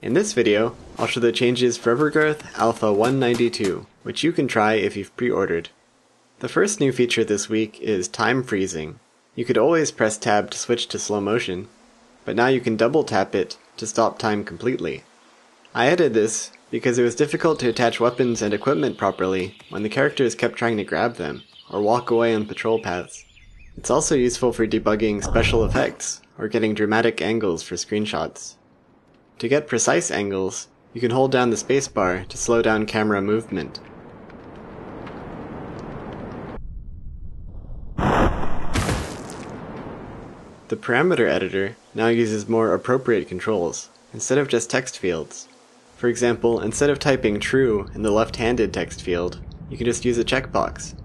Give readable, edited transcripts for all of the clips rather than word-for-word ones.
In this video, I'll show the changes for Overgrowth Alpha 192, which you can try if you've pre-ordered. The first new feature this week is time freezing. You could always press tab to switch to slow motion, but now you can double tap it to stop time completely. I added this because it was difficult to attach weapons and equipment properly when the characters kept trying to grab them or walk away on patrol paths. It's also useful for debugging special effects or getting dramatic angles for screenshots. To get precise angles, you can hold down the spacebar to slow down camera movement. The parameter editor now uses more appropriate controls, instead of just text fields. For example, instead of typing true in the left-handed text field, you can just use a checkbox.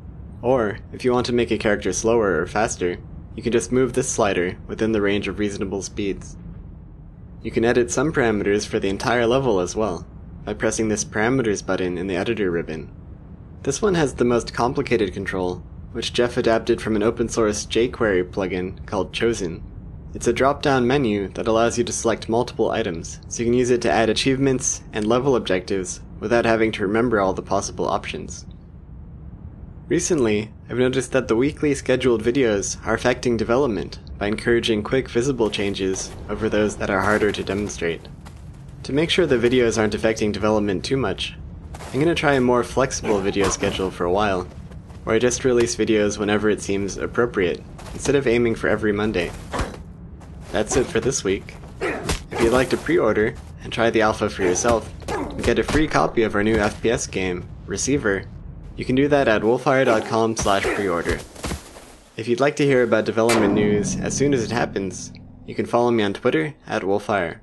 Or, if you want to make a character slower or faster, you can just move this slider within the range of reasonable speeds. You can edit some parameters for the entire level as well, by pressing this parameters button in the editor ribbon. This one has the most complicated control, which Jeff adapted from an open source jQuery plugin called Chosen. It's a drop-down menu that allows you to select multiple items, so you can use it to add achievements and level objectives without having to remember all the possible options. Recently, I've noticed that the weekly scheduled videos are affecting development by encouraging quick visible changes over those that are harder to demonstrate. To make sure the videos aren't affecting development too much, I'm going to try a more flexible video schedule for a while, where I just release videos whenever it seems appropriate, instead of aiming for every Monday. That's it for this week. If you'd like to pre-order and try the alpha for yourself, and get a free copy of our new FPS game, Receiver, you can do that at wolfire.com/preorder. If you'd like to hear about development news as soon as it happens, you can follow me on Twitter at wolfire.